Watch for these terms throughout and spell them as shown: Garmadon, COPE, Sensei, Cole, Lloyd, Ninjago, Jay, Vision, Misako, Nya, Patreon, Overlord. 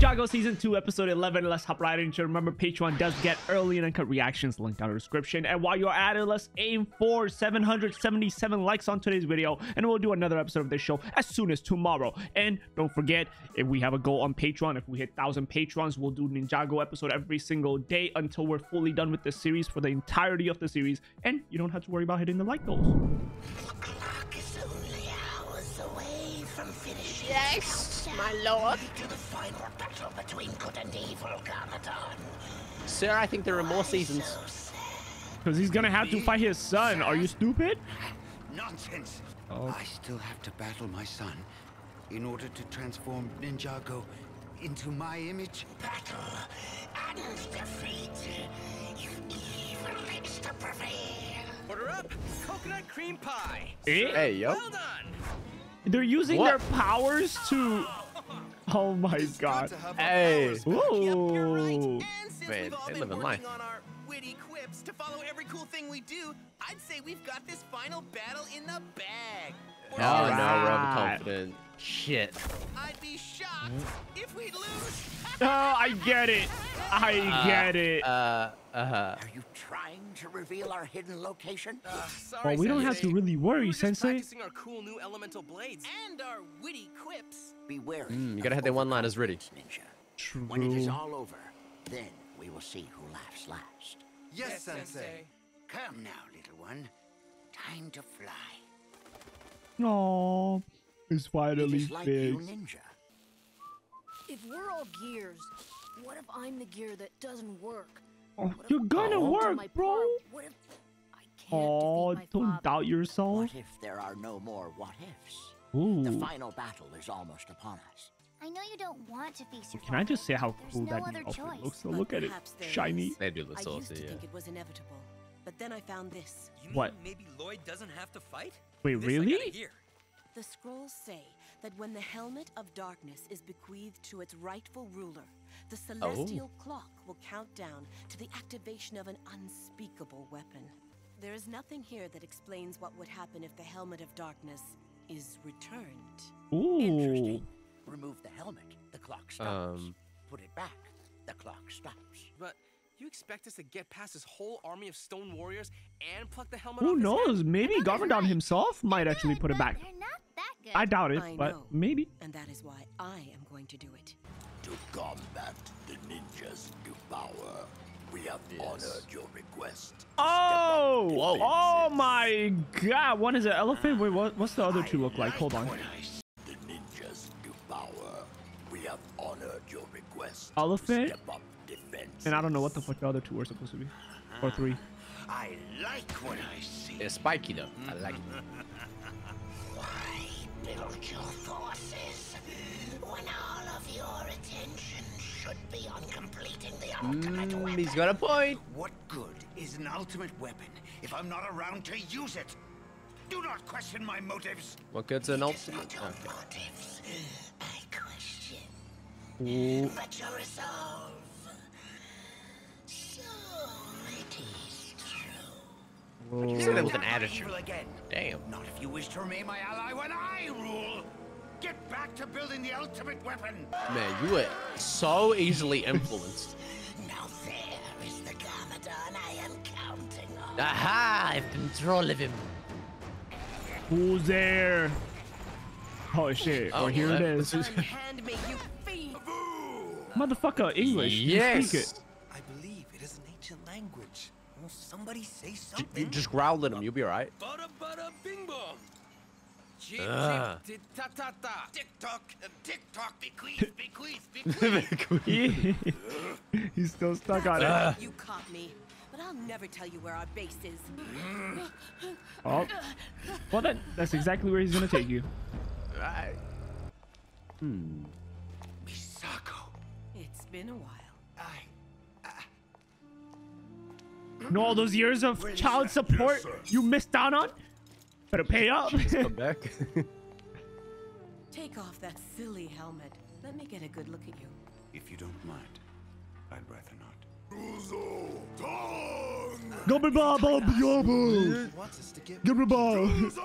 Ninjago Season 2, Episode 11. Let's hop right into it. Remember, Patreon does get early and uncut reactions, linked down in the description. And while you're at it, let's aim for 777 likes on today's video, and we'll do another episode of this show as soon as tomorrow. And don't forget, if we have a goal on Patreon, if we hit 1,000 patrons, we'll do Ninjago episode every single day until we're fully done with the series, for the entirety of the series. And you don't have to worry about hitting the like goals. The clock is only hours away from finishing. Yes, my lord. To the final battle between good and evil, Garmadon. Sir, I think there are more seasons. Because he's gonna have to fight his son. Are you stupid? Nonsense. Oh. I still have to battle my son in order to transform Ninjago into my image. Battle and defeat. You evil makes to prevail. Order up, coconut cream pie. Hey, hey, yo. Well done. They're using their powers to. Oh my god. Hey. Ooh. Man, they live in life. Witty quips to follow every cool thing we do, I'd say we've got this final battle in the bag. Or no, right. No, we're confident. Shit. I'd be shocked if we lose. Oh, I get it. I get it. Are you trying to reveal our hidden location? Sorry, well, we don't have to really worry, we're just practicing our cool new elemental blades and our witty quips. Beware. You gotta have that one line as ready. Ninja. True. When it is all over, then we will see who laughs last. Yes, Sensei. Come now, little one. Time to fly. Aww. It's finally fixed. Like you, Ninja. If we're all gears, what if I'm the gear that doesn't work? Oh, you're gonna work, bro. What if I can't don't doubt yourself. What if there are no more what ifs? Ooh. The final battle is almost upon us. I know you don't want to face your father. I just say how cool that new outfit looks? So look at it, shiny. They do look saucy. I think it was inevitable, but then I found this. What? Maybe Lloyd doesn't have to fight. Wait, really? The scrolls say that when the helmet of darkness is bequeathed to its rightful ruler, the celestial clock will count down to the activation of an unspeakable weapon. There is nothing here that explains what would happen if the helmet of darkness is returned. Ooh. Interesting. Remove the helmet, the clock stops. Put it back, the clock stops. But you expect us to get past this whole army of stone warriors and pluck the helmet off? Who knows? Maybe Garmadon himself might actually put it back. I doubt it, but maybe. And that is why I am going to do it. To combat the ninja's new power, we have honored your request. Oh! Oh my god! What is an elephant? Wait, what's the other two look like? Hold on. Elephant, and I don't know what the fuck the other two are supposed to be, or three. I like what I see. It's spiky though. I like it. Why build your forces when all of your attention should be on completing the ultimate weapon? He's got a point. What good is an ultimate weapon if I'm not around to use it? Do not question my motives. What good's an ultimate? Ooh. But your resolve, so it is true. You said that with an attitude. Damn. Not if you wish to remain my ally when I rule. Get back to building the ultimate weapon. Man, you were so easily influenced. Now there is the Garmadon I am counting on. Aha! I'm in control of him. Who's there? Oh shit! Oh, here it is. Motherfucker, English. Yes. Speak it. I believe it is an ancient language. Will somebody say something? You just growl at him. You'll be all right. Bada bada bing bong. Tick ta ta ta. Tick tock. Tick tock. Bequeath. Bequeath. He's still stuck on it. You caught me, but I'll never tell you where our base is. Oh. Well then, that's exactly where he's gonna take you. Right. Hmm. Misako. Been a while. No, all those years of child support you missed out on. Better pay up. Come back. Take off that silly helmet. Let me get a good look at you. If you don't mind, I'd rather not.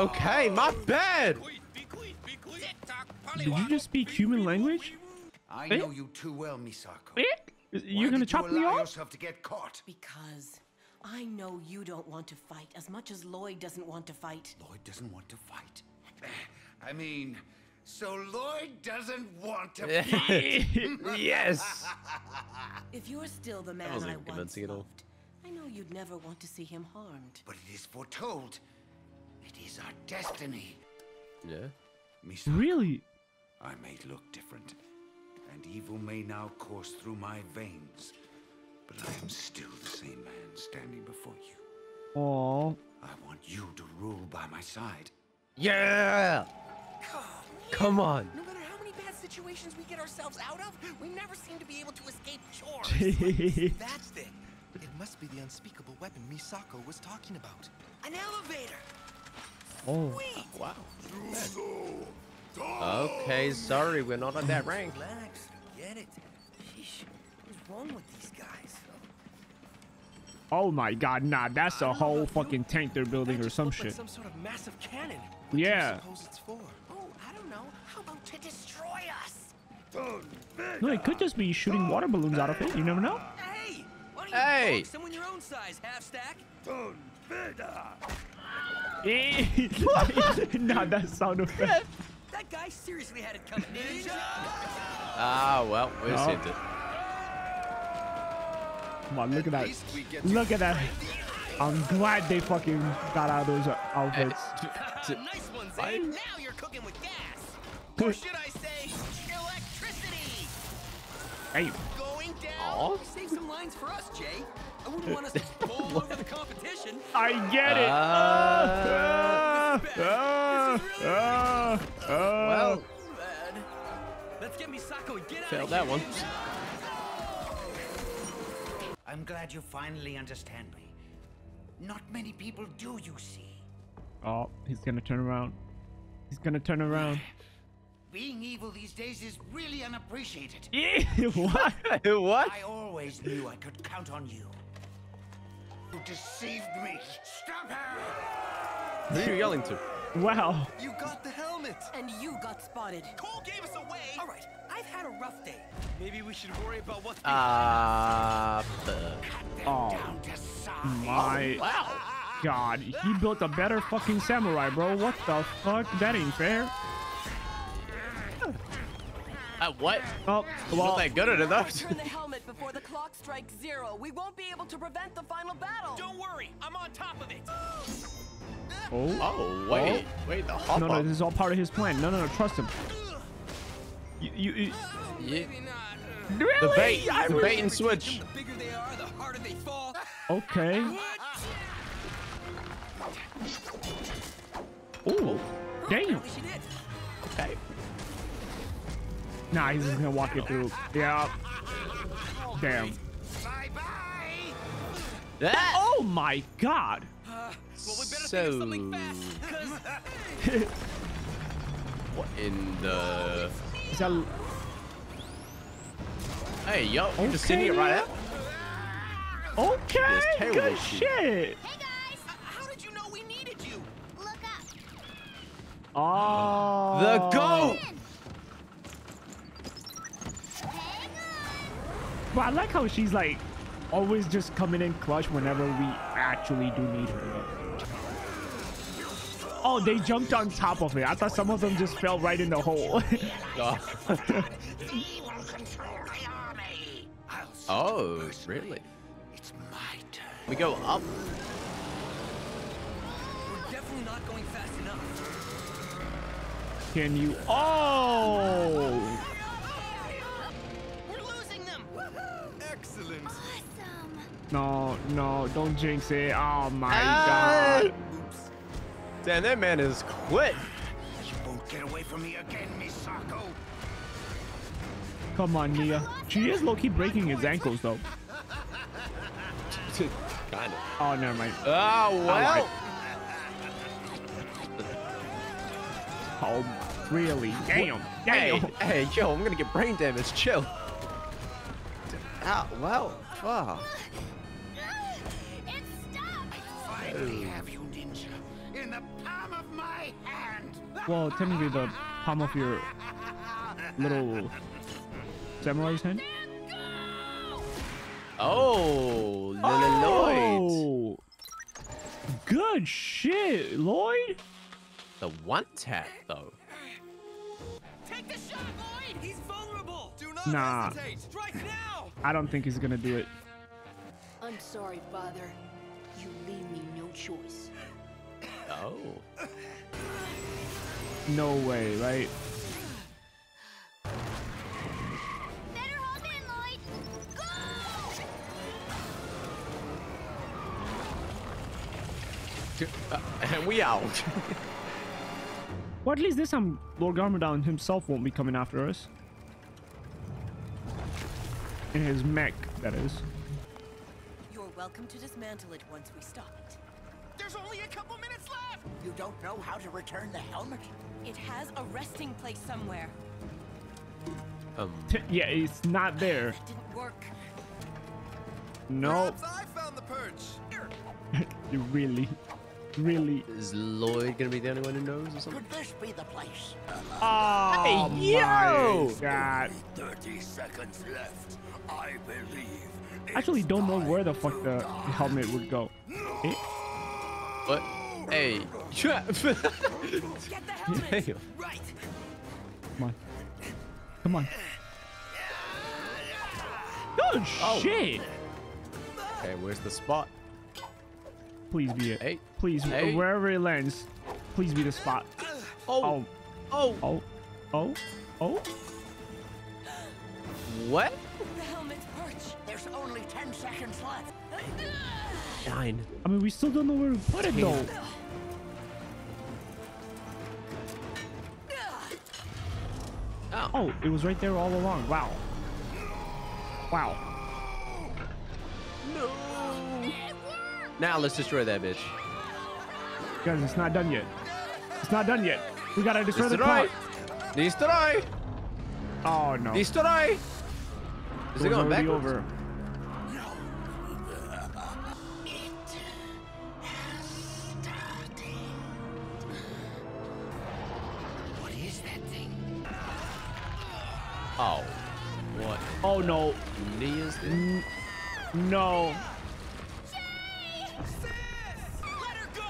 Okay, my bad. Did you just speak human language? I know you too well, Misako. You're gonna chop me off? To get caught? Because I know you don't want to fight as much as Lloyd doesn't want to fight. Lloyd doesn't want to fight. I mean, so Lloyd doesn't want to fight. Yes. If you're still the man I once loved, I know you'd never want to see him harmed. But it is foretold. It is our destiny. Yeah. Misako, really? I may look different, and evil may now course through my veins, but I am still the same man standing before you. Aww. I want you to rule by my side. Yeah! Come on! No matter how many bad situations we get ourselves out of, we never seem to be able to escape chores. That's it. It must be the unspeakable weapon Misako was talking about. An elevator! Oh, sweet. Wow. Okay, sorry, we're not on that rank. Relax, get it. Sheesh, what's wrong with these guys? Oh my god, nah, that's a whole fucking tank they're building or some shit. Like some sort of massive cannon. Yeah. Suppose it's for? Oh, I don't know. How about to destroy us? No, it could just be shooting water balloons out of it. You never know. Hey, why don't you talk someone your own size, half stack? Nah, that sound effect. That guy seriously had it coming. Ninja! Ah, well, we saved it. Come on, look at that. Look at that. I'm glad they fucking got out of those outfits. Nice one, Zay. Now you're cooking with gas. Or should I say electricity? Hey. Going down. Save some lines for us, Jay. I wouldn't want us to pull over the competition. I get it. Well, let's get Misako and get out. Failed that one. I'm glad you finally understand me. Not many people do, you see. Oh, he's gonna turn around. He's gonna turn around. Being evil these days is really unappreciated. What? What? I always knew I could count on you. You deceived me. Stop her! Who are you yelling to? Wow. You got the helmet. And you got spotted. Cole gave us away. All right, I've had a rough day. Maybe we should worry about what's God. He built a better fucking samurai, bro. What the fuck? That ain't fair. What? Oh, well, not that good at enough. Turn the helmet before the clock strikes zero. We won't be able to prevent the final battle. Don't worry, I'm on top of it. Wait, the hop. No, this is all part of his plan. No, trust him. Maybe not. Really? The bait and switch. The bigger they are, the harder they fall. Okay. Oh, damn. Okay. Nah, he's just gonna walk you through. Yeah. Damn. Bye-bye. Oh my god. Well, we better think of something fast, cause... What in the... Is that... Hey, yo, okay. You're just sitting here right out. Okay, good shit. Hey, guys. How did you know we needed you? Look up. Oh. The goat. But I like how she's like always just coming in clutch whenever we actually do need her. Oh, they jumped on top of it. I thought some of them just fell right in the hole. Oh, really? It's my turn. We go up. We're definitely not going fast enough. Can you? Oh. Excellent. Awesome. No, don't jinx it. Oh my god. Oops. Damn, that man is quit. You won't get away from me again, Misako. Come on, Nya. She is low-key breaking his ankles though. Kinda. Oh, never mind. Oh, well. Oh, really? Damn. Hey, yo, I'm gonna get brain damage. Chill. It stopped. I finally have you, Ninja, in the palm of my hand. Well, technically the palm of your little Samurai's hand. Oh, Lloyd. Good shit, Lloyd. The one tap though. Take the shot, Lloyd. He's vulnerable. Do not hesitate. Strike now. I don't think he's gonna do it. I'm sorry, Father. You leave me no choice. Oh. No way, right? Better hold in, Lloyd. Go! And we out. Well, at least this time, Lord Garmadon himself won't be coming after us. In his mech, that is. You're welcome to dismantle it once we stop it. There's only a couple minutes left! You don't know how to return the helmet? It has a resting place somewhere. Yeah, it's not there. That didn't work. No. Perhaps I found the perch. Really? Is Lloyd gonna be the only one who knows or something? Could this be the place? Oh, hey, yo! My God. 30 seconds left. I believe. I actually don't know where the fuck the helmet would go. No. What? Hey. Get the helmet. Right. Come on. Come on. Good shit. Okay, where's the spot? Please be it. Hey. Please, hey. Wherever it lands, please be the spot. Oh. Oh. Oh. Oh. Oh. What? The helmet's perch. There's only 10 seconds left. Fine. I mean, we still don't know where to put it though. Oh. Oh, it was right there all along. Wow. Wow. No. Now let's destroy that bitch. Guys, it's not done yet. It's not done yet. We gotta destroy the plot. Destroy. Oh no. Destroy. Is it going back over? Oh, what? Oh no! Nya's there? No! Jay! Sis! Let her go!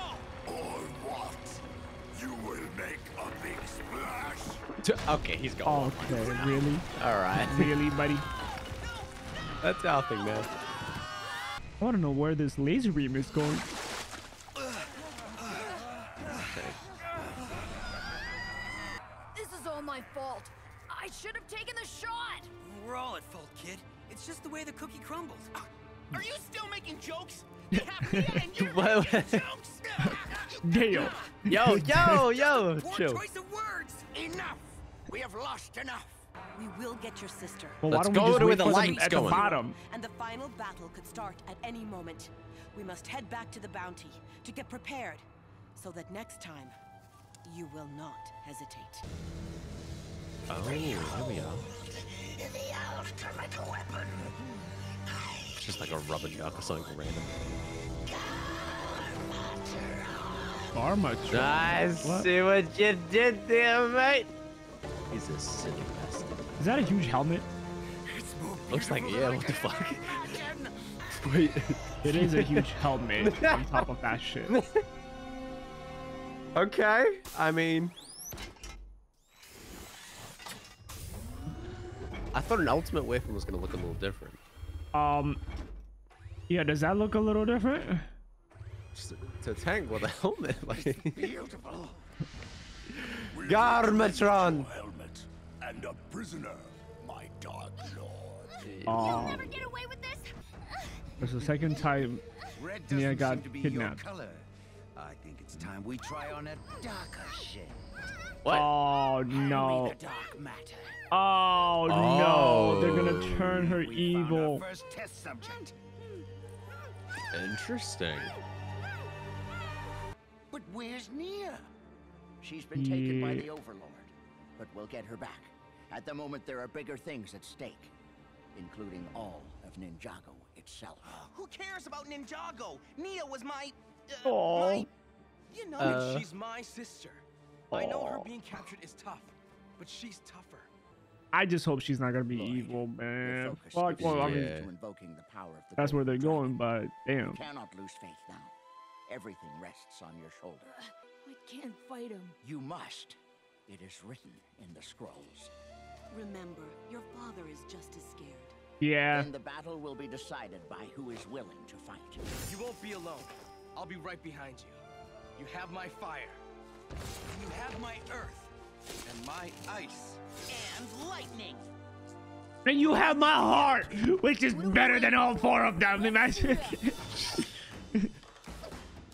Or what? You will make a big splash. Okay, he's gone. Okay, really? All right. Really, buddy? That's our thing, man. I want to know where this laser beam is going. Okay. This is all my fault. I should have taken the shot! We're all at fault, kid. It's just the way the cookie crumbles. Are you still making jokes? What? Jokes? Damn. Yo. Chill. Choice of words. Enough. We have lost enough. We will get your sister. Well, let's go to where the light's going. The bottom. And the final battle could start at any moment. We must head back to the bounty to get prepared, so that next time, you will not hesitate. Oh, here we are. It's just like a rubber duck or something random. Garmadon. I see what you did there, mate. He's a silly bastard. Is that a huge helmet? Looks like, yeah, what the fuck? Wait. It is a huge helmet on top of that shit. Okay, I mean... I thought an ultimate weapon was gonna look a little different. Yeah, does that look a little different? It's a tank with a helmet, like beautiful. Garmadon helmet and a prisoner, my dark lord. You'll never get away with this. It's the second time Nya got kidnapped. I think it's time we try on a darker shade. What? Oh no. Oh, no, they're gonna turn her evil. First test subject. Interesting. But where's Nya? She's been taken by the Overlord, but we'll get her back. At the moment, there are bigger things at stake, including all of Ninjago itself. Who cares about Ninjago? Nya was my... you know, she's my sister. I know her being captured is tough, but she's tougher. I just hope she's not gonna be evil, man. Fuck, well, I mean, that's where they're going, but damn. You cannot lose faith now. Everything rests on your shoulder. I can't fight him. You must. It is written in the scrolls. Remember, your father is just as scared. Yeah. And the battle will be decided by who is willing to fight. You won't be alone. I'll be right behind you. You have my fire. You have my earth. And my ice. And lightning. And you have my heart, which is better than all four of them. Imagine.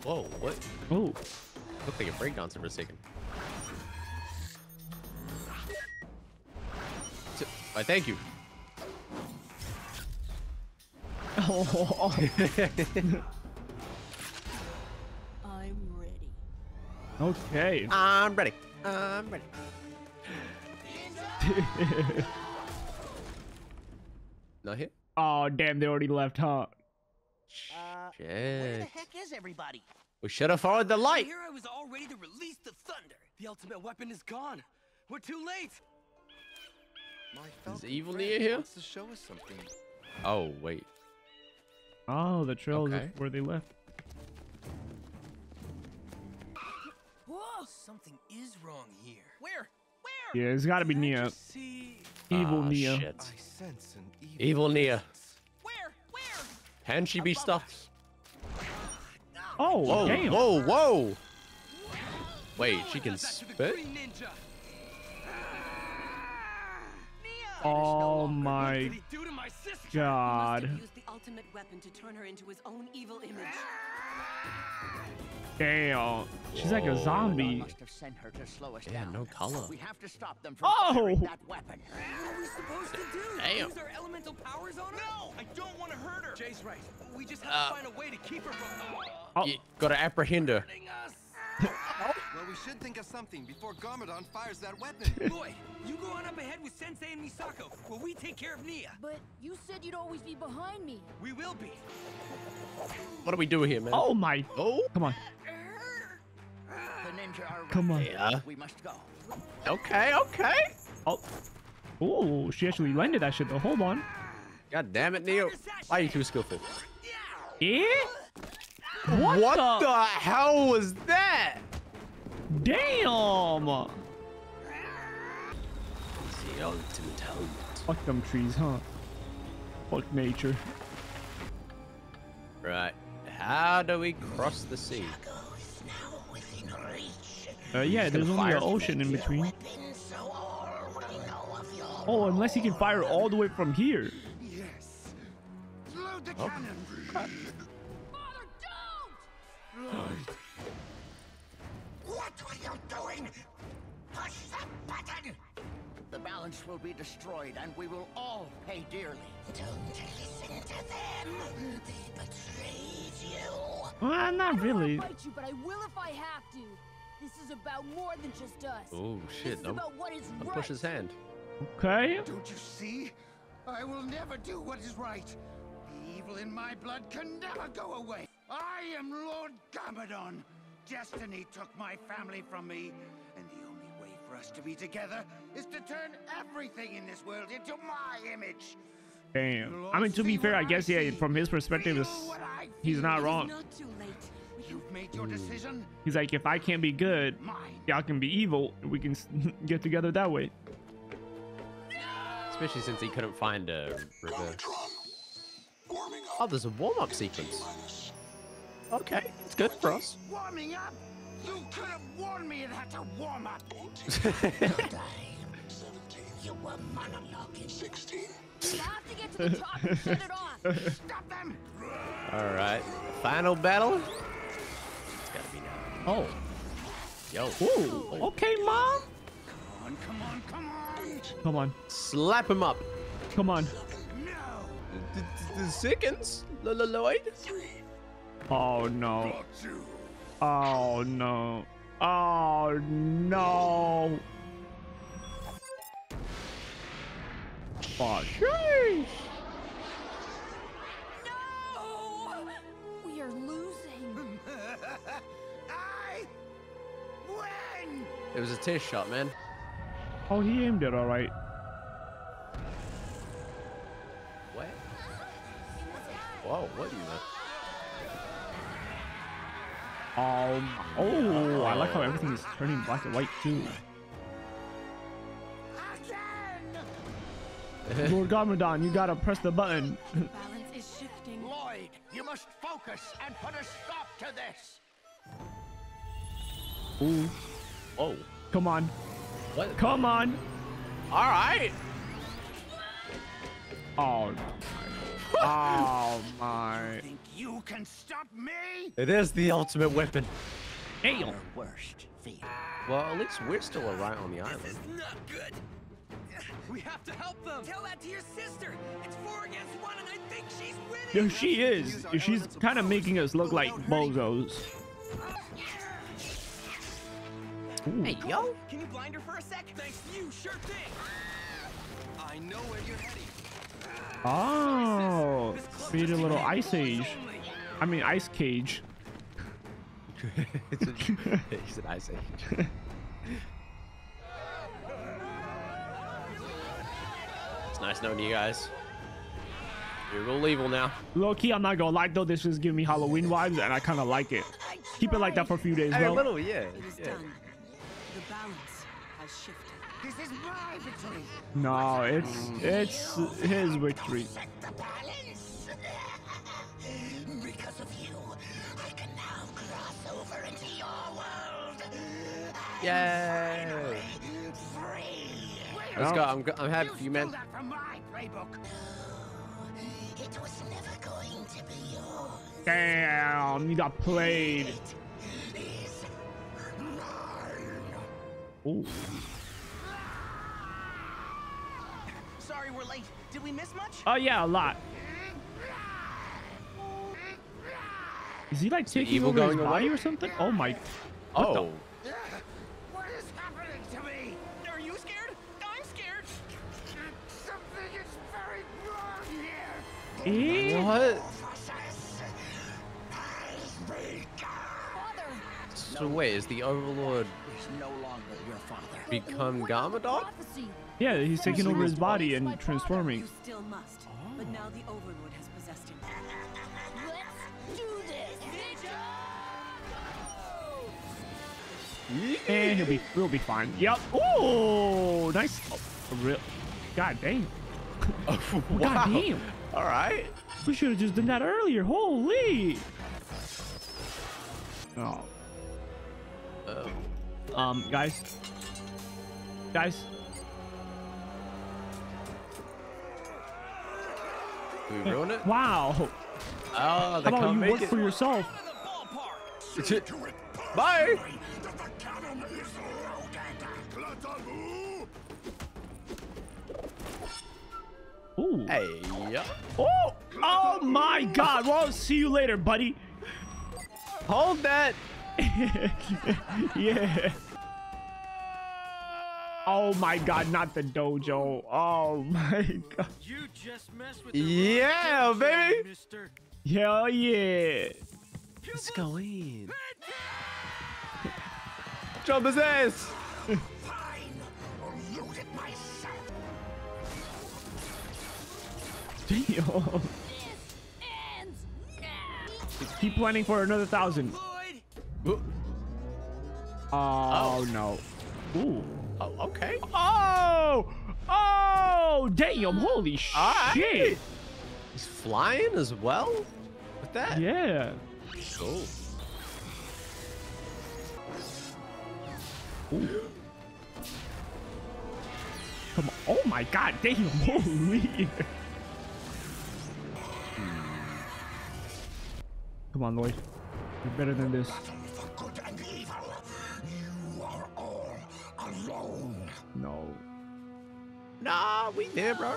Whoa, what? Oh. Looked like a breakdancer for a second. I thank you. Oh. I'm ready. Okay. I'm ready. I'm ready. Not hit? Oh, damn. They already left, huh? Shit. Where the heck is everybody? We should have followed the light. Here I was all ready to release the thunder. The ultimate weapon is gone. We're too late. Is evil near here? To show us something. Oh, wait. Oh, the trail is where they left. Whoa, something is wrong here. Where? Where? Yeah, it's got to be Nya. Evil Nya. Shit. I sense an evil Nya. Where? Where? Can she be stuffed? Oh, whoa, damn. Whoa, whoa. Wait, she can spit? Oh my God! Damn, she's like a zombie. Yeah, no color. We have to stop them from firing that weapon. What are we supposed to do? Damn. Use our elemental powers on her? No, I don't want to hurt her. Jay's right. We just have to find a way to keep her from. Oh, gotta apprehend her. Well, we should think of something before Garmadon fires that weapon. Lloyd, you go on up ahead with Sensei and Misako, while we take care of Nya. But you said you'd always be behind me. We will be. What do we do here, man? Oh my! Oh, come on. The ninja are come on. Yeah. We must go. Okay, okay. Oh, oh, she actually landed that shit. Though. Hold on. God damn it, Nya! Why are you too skillful? Yeah. What the hell was that? Damn! Fuck them trees, huh? Fuck nature. Right. How do we cross the sea? Yeah, there's only an ocean in between. Oh, unless he can fire all the way from here. Yes. Load the cannon. What were you doing? Push the button! The balance will be destroyed and we will all pay dearly. Don't listen to them. They betrayed you. Well, not really. I won't fight you, but I will if I have to. This is about more than just us. Oh shit, no. Don't push his hand. Okay. Don't you see? I will never do what is right. The evil in my blood can never go away. I am Lord Garmadon. Destiny took my family from me, and the only way for us to be together is to turn everything in this world into my image. Damn. I mean, to be fair, I guess, yeah, from his perspective, he's not wrong. You've made your decision. He's like, if I can't be good, y'all can be evil. We can get together that way. Especially since he couldn't find a reverse. Oh, there's a warm-up sequence. Okay, it's good for us. Warming up? You could have warned me that to warm up. 17. You were monologuing. 16. You have to get to the top and shut it off. Stop them. All right, final battle. It's gotta be now. Oh. Yo. Ooh. Okay, mom. Come on, come on, come on. Come on. Slap him up. Come on. No. The seconds. Lloyd. Oh no. Oh no. Oh no. Fuck. Sheesh. No! We are losing. I win! It was a taste shot, man. Oh, he aimed it alright. Wow, what do you mean? Oh, I like how everything is turning black and white too. Lord Garmadon, you gotta press the button. Balance is shifting. Lloyd, you must focus and put a stop to this. Ooh. Oh. Come on. What? Come on. All right. Oh. Oh my. You think you can stop me? It is the ultimate weapon. Damn. Worst fear. Well, at least we're still around on the island. This is not good. We have to help them. Tell that to your sister. It's 4 against 1 and I think she's winning. Yo, she is. She's kind of making us look like bozos. Ooh. Hey, yo. Can you blind her for a sec? Thanks, you sure thing. I know where you're heading. Oh, create a little ice age. I mean, ice cage. It's an ice age. It's nice knowing you guys. You're real evil now. Low key, I'm not gonna lie though. This is giving me Halloween vibes, and I kind of like it. Keep it like that for a few days, though. A little, yeah. The balance has shifted. This is my victory. No, it's his victory. Because of you, I can now cross over into your world. Yay! Let's go. I'm happy for you, man. It was never going to be yours. Damn, you got played. Ooh. Sorry we're late. Did we miss much? Oh yeah, a lot. Is he like taking evil going away or something? Oh my. Oh. What is happening to me? Are you scared? I'm scared. Something is very wrong here. What? So wait, is the Overlord no longer your father? Become Garmadon? Yeah, he's taking over his body and transforming. You still must, but now the Overlord has possessed him. Let's do this, Ninjago! And we'll be fine. Yep. Oh, nice. Oh, real. God damn. Oh, wow. God damn. All right. We should have just done that earlier. Holy. Oh. Guys. Did we ruin it? Wow. Oh, they can't make it. How about you work for yourself? Bye. Ooh. Hey. Oh. Oh my God. Well, see you later, buddy. Hold that. Yeah. Oh my God, not the dojo. Oh my God. You just messed with the yeah, baby. Mister. Hell yeah. Let's go in. Jump his ass. Fine. I'll lose it myself. Damn. This ends now. Keep planning for another 1,000. Oh no. Ooh. Oh, okay. Oh! Oh! Damn! Holy shit! He's flying as well? With that? Yeah. Cool. Ooh. Come on. Oh my God! Damn! Holy. Come on, Lloyd. You're better than this. No. Nah, we did, bro. I'm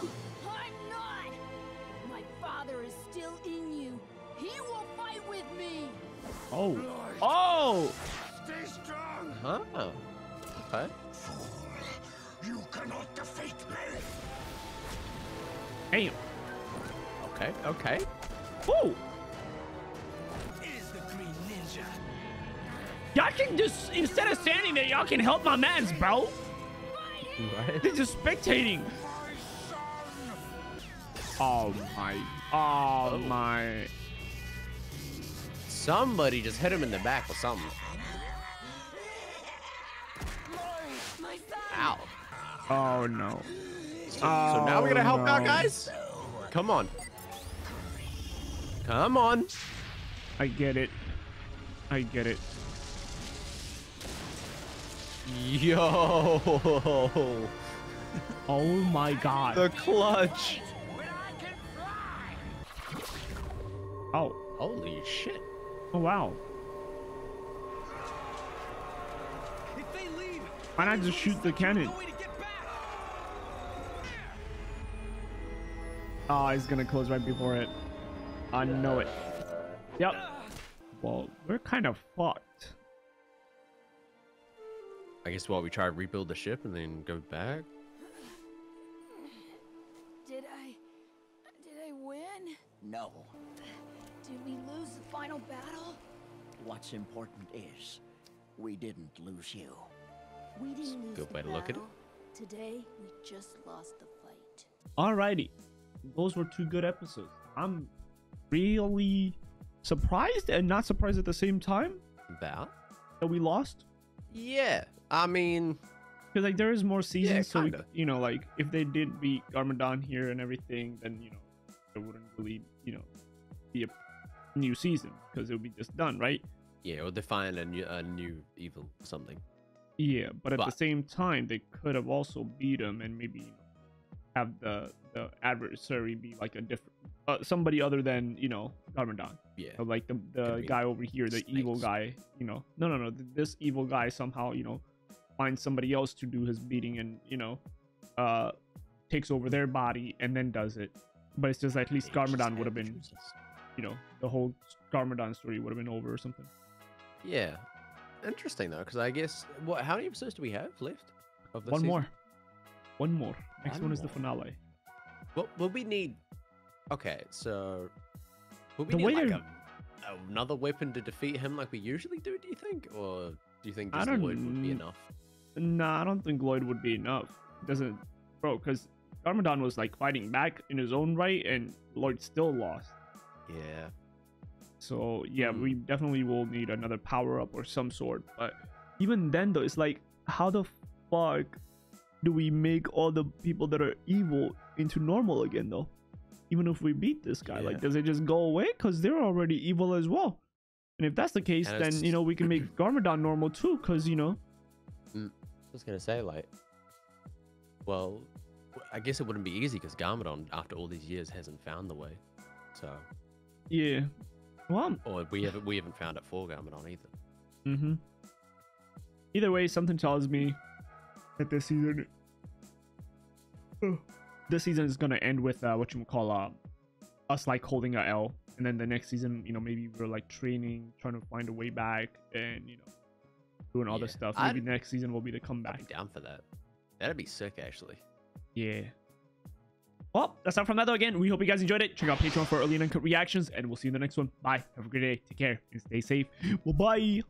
not. My father is still in you. He will fight with me. Oh. Lord. Oh. Stay strong. Huh? Okay. Fool. You cannot defeat me. Damn. Okay. Okay. Oh. Is the green ninja? Y'all can just instead of standing there, y'all can help my mans, bro. What? They're just spectating. My son. Oh my. Oh, oh my. Somebody just hit him in the back with something. Ow. Oh no. So, so now we're gonna help out, guys? Come on. Come on. I get it. I get it. Yo. Oh my god. The clutch. Oh. Holy shit. Oh wow. Why not just shoot the cannon? Oh, he's gonna close right before it. I know it. Yep. Well, we're kind of fucked. I guess while we try to rebuild the ship and then go back. Did I win? No. Did we lose the final battle? What's important is we didn't lose you. We didn't lose the battle. Good way to look at it. Today we just lost the fight. Alrighty. Those were two good episodes. I'm really surprised and not surprised at the same time that we lost. Yeah, I mean, because like there is more seasons, yeah, so we, you know, like if they did beat Garmadon here and everything, then you know there wouldn't really, you know, be a new season because it would be just done, right? Yeah, or define a new evil or something. Yeah, but at the same time, they could have also beat him and maybe, you know, have the adversary be like a different somebody other than, you know, Garmadon. Yeah, so like the guy over here, the snakes. Evil guy, you know, no, this evil guy somehow, you know, finds somebody else to do his beating and, you know, takes over their body and then does it. But it's just like, at least Garmadon would have been, you know, the whole Garmadon story would have been over or something. Yeah, interesting though, because I guess how many episodes do we have left of this season? One more. Next one is the finale. Well, we need. Okay, so would we need another weapon to defeat him like we usually do? Do you think, or do you think just Lloyd would be enough? Nah, I don't think Lloyd would be enough. Doesn't, bro? Because Garmadon was like fighting back in his own right, and Lloyd still lost. Yeah. So yeah, we definitely will need another power up or some sort. But even then, though, it's like, how the fuck do we make all the people that are evil into normal again, though? Even if we beat this guy, like, does it just go away? Because they're already evil as well. And if that's the case, and then, you know, we can make Garmadon normal too. Because, you know, I was going to say, like, well, I guess it wouldn't be easy because Garmadon, after all these years, hasn't found the way. So, yeah. Well, or we haven't found it for Garmadon either. Mm-hmm. Either way, something tells me that this season is gonna end with us like holding a L, and then the next season, you know, maybe we're like training, trying to find a way back, and you know, doing all this stuff. Maybe next season will be the comeback. I'd be down for that. That'd be sick, actually. Yeah. Well, that's all from that though. Again, we hope you guys enjoyed it. Check out Patreon for early and uncut reactions, and we'll see you in the next one. Bye. Have a great day. Take care and stay safe. Well, bye.